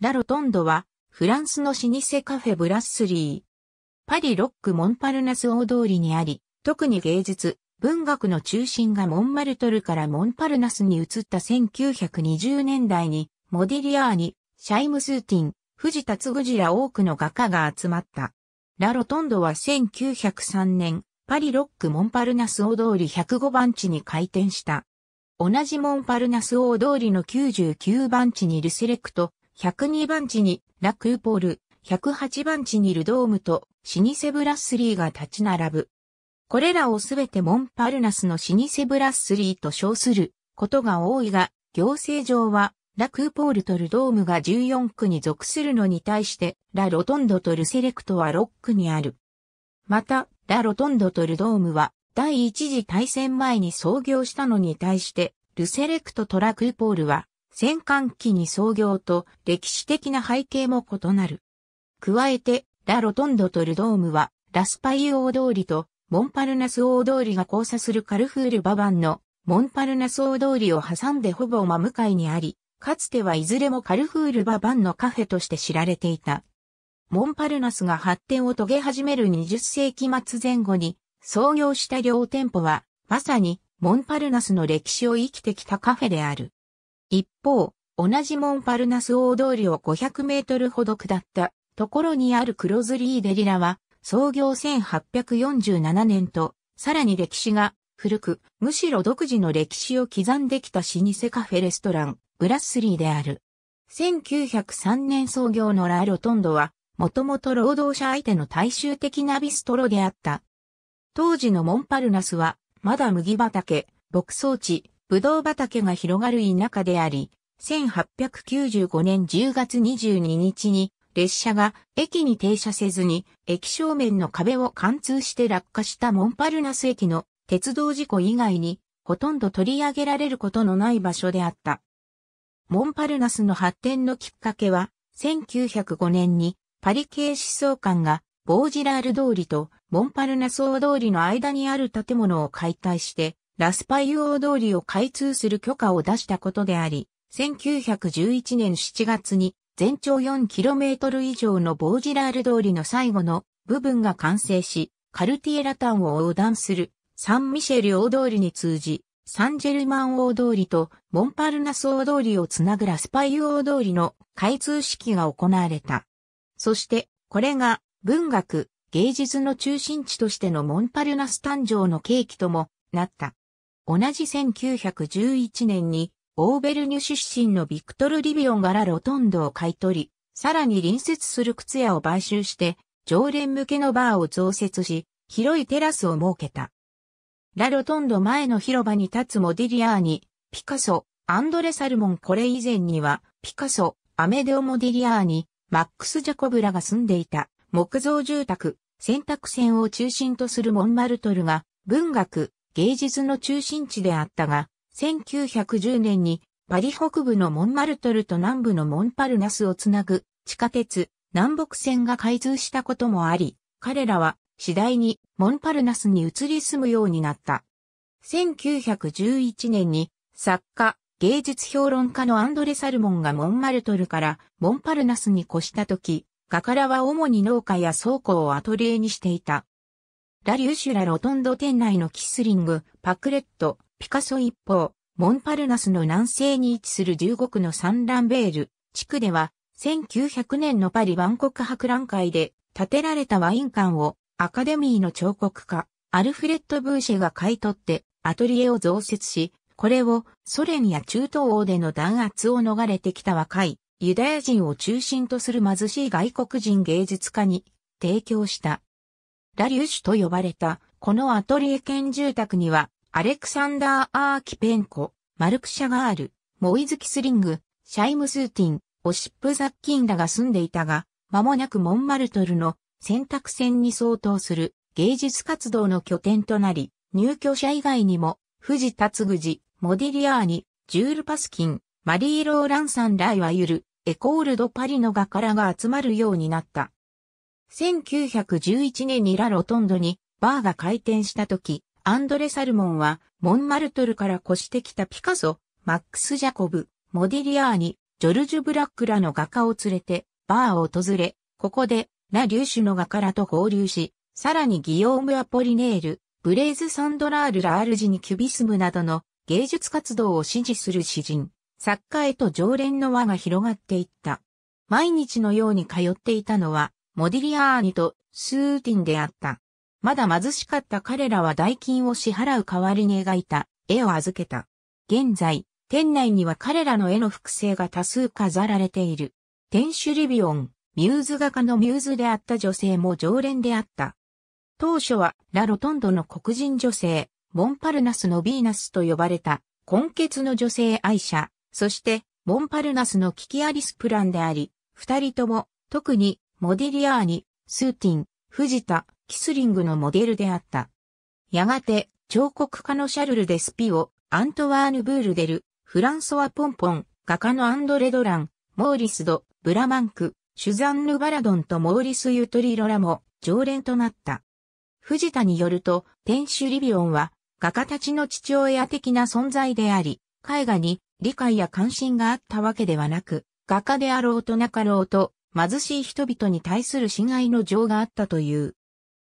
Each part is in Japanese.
ラ・ロトンドは、フランスの老舗カフェブラッスリー。パリ6区モンパルナス大通りにあり、特に芸術、文学の中心がモンマルトルからモンパルナスに移った1920年代に、モディリアーニ、シャイムスーティン、藤田嗣治ら多くの画家が集まった。ラ・ロトンドは1903年、パリ6区モンパルナス大通り105番地に開店した。同じモンパルナス大通りの99番地にルセレクト、102番地にラ・クーポール、108番地にルドームと老舗ブラッスリーが立ち並ぶ。これらをすべてモンパルナスの老舗ブラッスリーと称することが多いが、行政上はラ・クーポールとルドームが14区に属するのに対して、ラ・ロトンドとルセレクトは6区にある。また、ラ・ロトンドとルドームは第一次大戦前に創業したのに対して、ルセレクトとラ・クーポールは、戦間期に創業と歴史的な背景も異なる。加えて、ラ・ロトンドとルドームは、ラスパイユ大通りとモンパルナス大通りが交差するカルフールババンのモンパルナス大通りを挟んでほぼ真向かいにあり、かつてはいずれもカルフールババンのカフェとして知られていた。モンパルナスが発展を遂げ始める20世紀末前後に創業した両店舗は、まさにモンパルナスの歴史を生きてきたカフェである。一方、同じモンパルナス大通りを500メートルほど下ったところにあるクロズリー・デリラは創業1847年とさらに歴史が古く、むしろ独自の歴史を刻んできた老舗カフェレストラン、ブラッスリーである。1903年創業のラ・ロトンドはもともと労働者相手の大衆的なビストロであった。当時のモンパルナスはまだ麦畑、牧草地、ブドウ畑が広がる田舎であり、1895年10月22日に列車が駅に停車せずに駅正面の壁を貫通して落下したモンパルナス駅の鉄道事故以外にほとんど取り上げられることのない場所であった。モンパルナスの発展のきっかけは1905年にパリ系思想家がボージラール通りとモンパルナス大通りの間にある建物を解体して、ラスパイユ大通りを開通する許可を出したことであり、1911年7月に全長 4km 以上のボージラール通りの最後の部分が完成し、カルティエラタンを横断するサンミシェル大通りに通じ、サンジェルマン大通りとモンパルナス大通りをつなぐラスパイユ大通りの開通式が行われた。そして、これが文学、芸術の中心地としてのモンパルナス誕生の契機ともなった。同じ1911年に、オーベルニュ出身のビクトル・リビオンがラ・ロトンドを買い取り、さらに隣接する靴屋を買収して、常連向けのバーを増設し、広いテラスを設けた。ラ・ロトンド前の広場に立つモディリアーニ、ピカソ、アンドレ・サルモンこれ以前には、ピカソ、アメデオ・モディリアーニ、マックス・ジャコブらが住んでいた、木造住宅、選択線を中心とするモンマルトルが、文学、芸術の中心地であったが、1910年にパリ北部のモンマルトルと南部のモンパルナスをつなぐ地下鉄南北線が開通したこともあり、彼らは次第にモンパルナスに移り住むようになった。1911年に作家、芸術評論家のアンドレ・サルモンがモンマルトルからモンパルナスに越した時、画家らは主に農家や倉庫をアトリエにしていた。ラ・リューシュラ・ロトンド店内のキスリング、パクレット、ピカソ一方、モンパルナスの南西に位置する15区のサンランベール地区では、1900年のパリ万国博覧会で建てられたワイン館をアカデミーの彫刻家、アルフレッド・ブーシェが買い取ってアトリエを増設し、これをソ連や中東欧での弾圧を逃れてきた若いユダヤ人を中心とする貧しい外国人芸術家に提供した。ラ・リューシュと呼ばれた、このアトリエ兼住宅には、アレクサンダー・アーキペンコ、マルク・シャガール、モイズ・キスリング、シャイム・スーティン、オシップ・ザッキンらが住んでいたが、間もなくモンマルトルの選択線に相当する芸術活動の拠点となり、入居者以外にも、藤田嗣治、モディリアーニ、ジュール・パスキン、マリー・ローランサンらいわゆる、エコール・ド・パリの画家らが集まるようになった。1911年にラ・ロトンドにバーが開店した時、アンドレ・サルモンはモンマルトルから越してきたピカソ、マックス・ジャコブ、モディリアーニ、ジョルジュ・ブラックらの画家を連れて、バーを訪れ、ここで、ラ・リューシュの画家らと合流し、さらにギヨーム・アポリネール、ブレーズ・サンドラール・ラールジにキュビスムなどの芸術活動を支持する詩人、作家へと常連の輪が広がっていった。毎日のように通っていたのは、モディリアーニとスーティンであった。まだ貧しかった彼らは代金を支払う代わりに描いた絵を預けた。現在、店内には彼らの絵の複製が多数飾られている。店主リビオン、ミューズ画家のミューズであった女性も常連であった。当初はラ・ロトンドの黒人女性、モンパルナスのヴィーナスと呼ばれた、混血の女性愛者、そしてモンパルナスのキキアリスプランであり、二人とも、特にモディリアーニ、スーティン、藤田、キスリングのモデルであった。やがて、彫刻家のシャルル・デスピオ、アントワーヌ・ブールデル、フランソワ・ポンポン、画家のアンドレ・ドラン、モーリス・ド・ブラマンク、シュザンヌ・バラドンとモーリス・ユトリロらも常連となった。藤田によると、店主リビオンは、画家たちの父親的な存在であり、絵画に理解や関心があったわけではなく、画家であろうとなかろうと、貧しい人々に対する侵害の情があったという。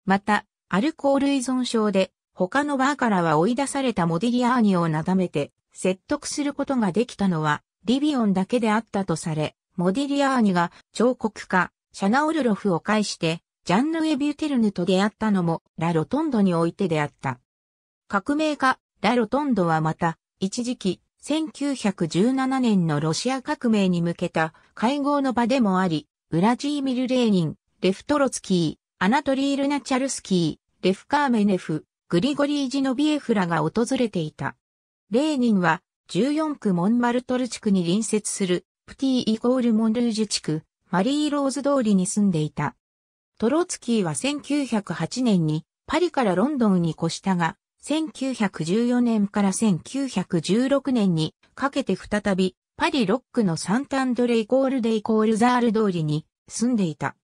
また、アルコール依存症で、他のバーからは追い出されたモディリアーニをなだめて、説得することができたのは、リビオンだけであったとされ、モディリアーニが彫刻家、シャナオルロフを介して、ジャンヌ・エ・ビュテルヌと出会ったのも、ラ・ロトンドにおいてであった。革命家、ラ・ロトンドはまた、一時期、1917年のロシア革命に向けた会合の場でもあり、ウラジーミル・レーニン、レフトロツキー、アナトリー・ルナチャルスキー、レフ・カーメネフ、グリゴリー・ジノビエフらが訪れていた。レーニンは、14区モンマルトル地区に隣接する、プティ=モンルージュ地区、マリー・ローズ通りに住んでいた。トロツキーは1908年に、パリからロンドンに越したが、1914年から1916年にかけて再び、パリ6区のサンタンドレ=ザール通りに住んでいた。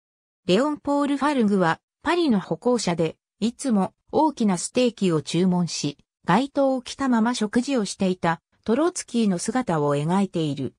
レオン・ポール・ファルグは、パリの歩行者で、いつも大きなステーキを注文し、街灯を着たまま食事をしていたトロツキーの姿を描いている。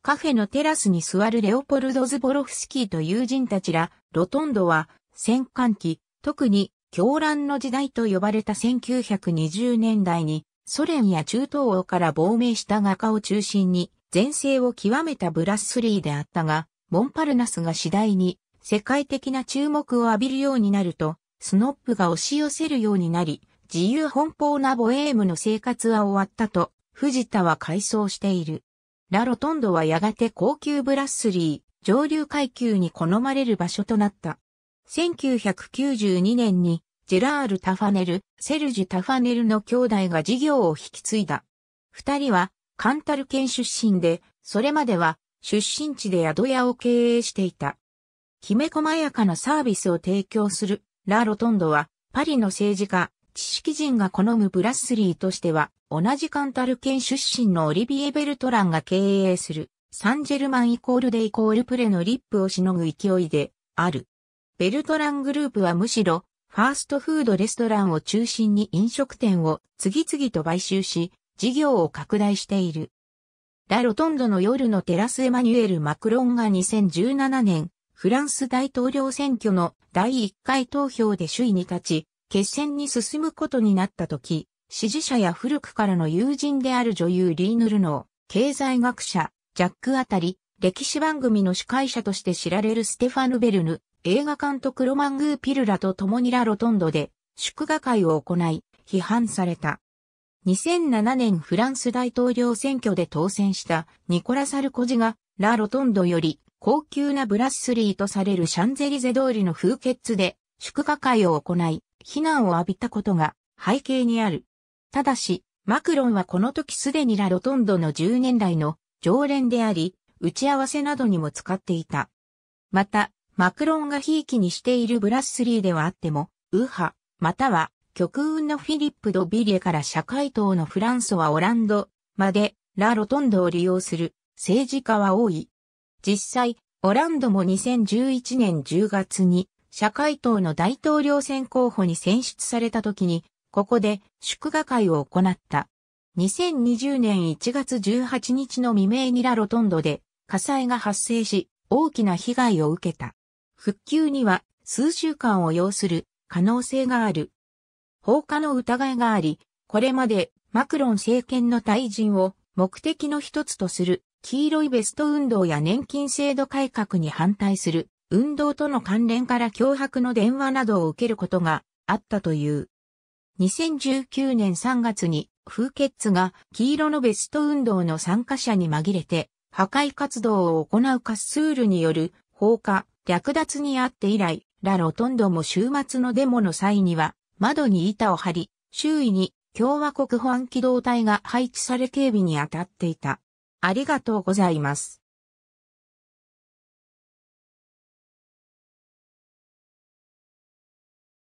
カフェのテラスに座るレオポルド・ズボロフスキーと友人たちら、ロトンドは戦艦期、特に狂乱の時代と呼ばれた1920年代にソ連や中東欧から亡命した画家を中心に全盛を極めたブラスリーであったが、モンパルナスが次第に世界的な注目を浴びるようになると、スノップが押し寄せるようになり、自由奔放なボエームの生活は終わったと、藤田は回想している。ラ・ロトンドはやがて高級ブラッスリー、上流階級に好まれる場所となった。1992年に、ジェラール・タファネル、セルジュ・タファネルの兄弟が事業を引き継いだ。二人は、カンタル県出身で、それまでは、出身地で宿屋を経営していた。きめ細やかなサービスを提供する、ラ・ロトンドは、パリの政治家、知識人が好むブラスリーとしては、同じカンタル県出身のオリビエ・ベルトランが経営する、サンジェルマン=プレのリップをしのぐ勢いで、ある。ベルトラングループはむしろ、ファーストフードレストランを中心に飲食店を次々と買収し、事業を拡大している。ラ・ロトンドの夜のテラスエマニュエル・マクロンが2017年、フランス大統領選挙の第1回投票で首位に立ち、決戦に進むことになった時、支持者や古くからの友人である女優リーヌ・ルノー、経済学者、ジャック・アタリ、歴史番組の司会者として知られるステファヌ・ベルヌ、映画監督ロマン・グーピルらと共にラ・ロトンドで祝賀会を行い、批判された。2007年フランス大統領選挙で当選したニコラ・サルコジがラ・ロトンドより、高級なブラッスリーとされるシャンゼリゼ通りの風穴で祝賀会を行い、非難を浴びたことが背景にある。ただし、マクロンはこの時すでにラ・ロトンドの10年来の常連であり、打ち合わせなどにも使っていた。また、マクロンがひいきにしているブラッスリーではあっても、右派、または極右のフィリップ・ド・ビリエから社会党のフランソワ・オランドまでラ・ロトンドを利用する政治家は多い。実際、オランドも2011年10月に社会党の大統領選候補に選出された時に、ここで祝賀会を行った。2020年1月18日の未明にラロトンドで火災が発生し大きな被害を受けた。復旧には数週間を要する可能性がある。放火の疑いがあり、これまでマクロン政権の退陣を目的の一つとする黄色いベスト運動や年金制度改革に反対する運動との関連から脅迫の電話などを受けることがあったという。2019年3月にフーケッツが黄色のベスト運動の参加者に紛れて破壊活動を行うカッスールによる放火、略奪にあって以来、ラ・ロトンドも週末のデモの際には窓に板を張り、周囲に共和国保安機動隊が配置され警備に当たっていた。ありがとうございます。